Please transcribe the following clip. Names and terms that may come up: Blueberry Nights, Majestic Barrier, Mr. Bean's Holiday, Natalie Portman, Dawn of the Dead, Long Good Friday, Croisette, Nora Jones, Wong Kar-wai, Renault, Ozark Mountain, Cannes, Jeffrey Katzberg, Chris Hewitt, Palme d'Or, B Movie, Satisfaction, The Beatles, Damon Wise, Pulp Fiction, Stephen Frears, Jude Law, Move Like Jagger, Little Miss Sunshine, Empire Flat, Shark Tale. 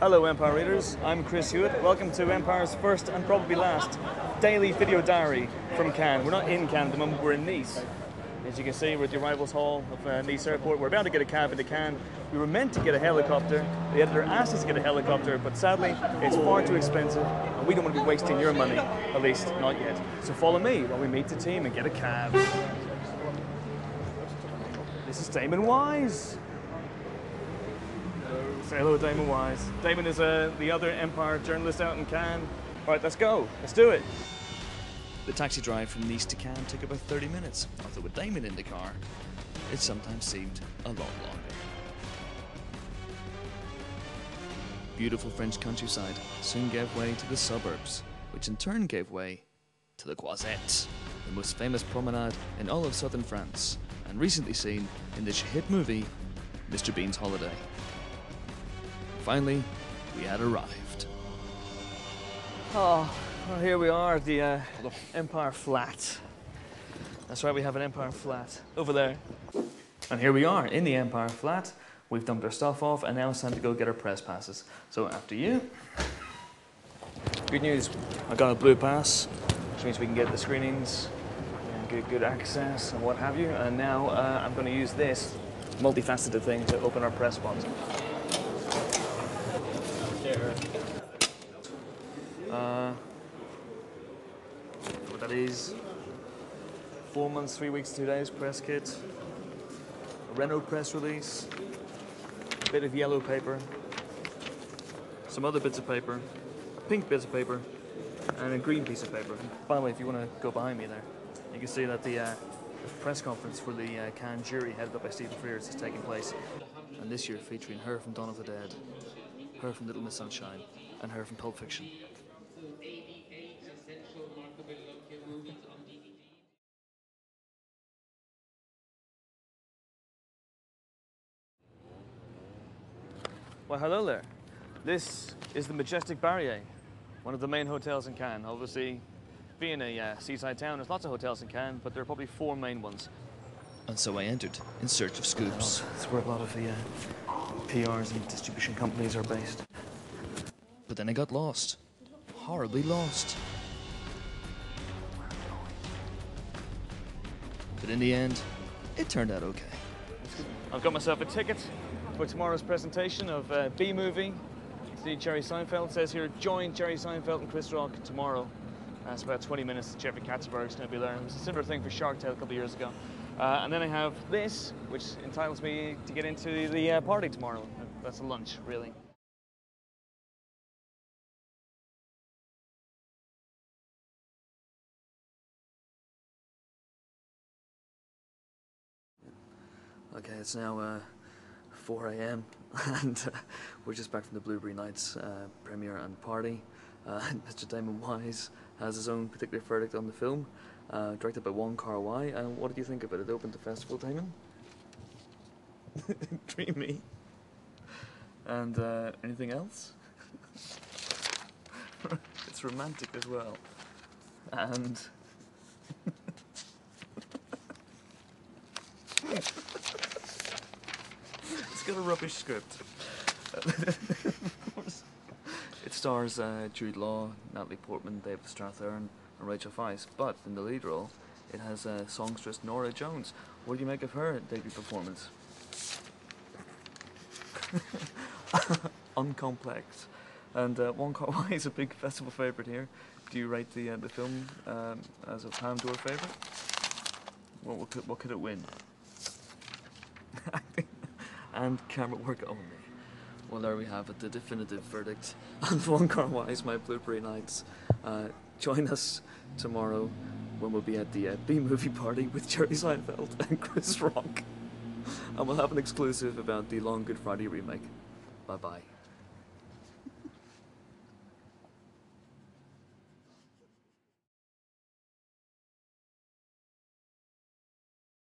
Hello Empire readers, I'm Chris Hewitt. Welcome to Empire's first and probably last daily video diary from Cannes. We're not in Cannes at the moment, we're in Nice. As you can see, we're at the arrivals hall of Nice Airport. We're about to get a cab into Cannes. We were meant to get a helicopter. The editor asked us to get a helicopter, but sadly, it's far too expensive, and we don't want to be wasting your money, at least not yet. So follow me while we meet the team and get a cab. This is Damon Wise. Say hello, Damon Wise. Damon is the other Empire journalist out in Cannes. All right, let's go. Let's do it. The taxi drive from Nice to Cannes took about 30 minutes, although with Damon in the car, it sometimes seemed a lot longer. Beautiful French countryside soon gave way to the suburbs, which in turn gave way to the Croisette, the most famous promenade in all of southern France, and recently seen in the hit movie, Mr. Bean's Holiday. Finally, we had arrived. Oh. Well, here we are at the Empire Flat. That's right, we have an Empire Flat over there. And here we are in the Empire Flat. We've dumped our stuff off, and now it's time to go get our press passes. So after you. Good news, I got a blue pass, which means we can get the screenings, and good access, and what have you. And now I'm going to use this multifaceted thing to open our press box. That is 4 months, 3 weeks, 2 days press kit, a Renault press release, a bit of yellow paper, some other bits of paper, a pink bit of paper, and a green piece of paper. By the way, if you want to go behind me there, you can see that the press conference for the Cannes jury headed up by Stephen Frears is taking place, and this year featuring her from Dawn of the Dead, her from Little Miss Sunshine, and her from Pulp Fiction. Well, hello there. This is the Majestic Barrier, one of the main hotels in Cannes. Obviously, being a seaside town, there's lots of hotels in Cannes, but there are probably four main ones. And so I entered in search of scoops. That's where a lot of the PRs and distribution companies are based. But then I got lost. Horribly lost. Where am I going? But in the end, it turned out okay. I've got myself a ticket for tomorrow's presentation of B Movie. See Jerry Seinfeld. It says here, join Jerry Seinfeld and Chris Rock tomorrow. That's about 20 minutes. Jeffrey Katzberg's going to be there. It was a similar thing for Shark Tale a couple of years ago. And then I have this, which entitles me to get into the party tomorrow. That's a lunch, really. Okay, it's now 4 a.m. and we're just back from the Blueberry Nights premiere and party. Mr. Damon Wise has his own particular verdict on the film, directed by Wong Kar-wai. And what did you think of it? It opened the festival, Damon? Dreamy. And anything else? It's romantic as well. And... It's got a rubbish script. It stars Jude Law, Natalie Portman, David Strathairn, and Rachel Weisz. But in the lead role, it has songstress Nora Jones. What do you make of her debut performance? Uncomplex. And Wong Kar-wai is a big festival favourite here. Do you rate the film as a Palme d'Or favourite? What could it win? Acting and camera work only. Well, there we have it, the definitive verdict on Wong Kar-wai's My Blueberry Nights. Join us tomorrow when we'll be at the B-movie party with Jerry Seinfeld and Chris Rock. And we'll have an exclusive about the Long Good Friday remake. Bye-bye.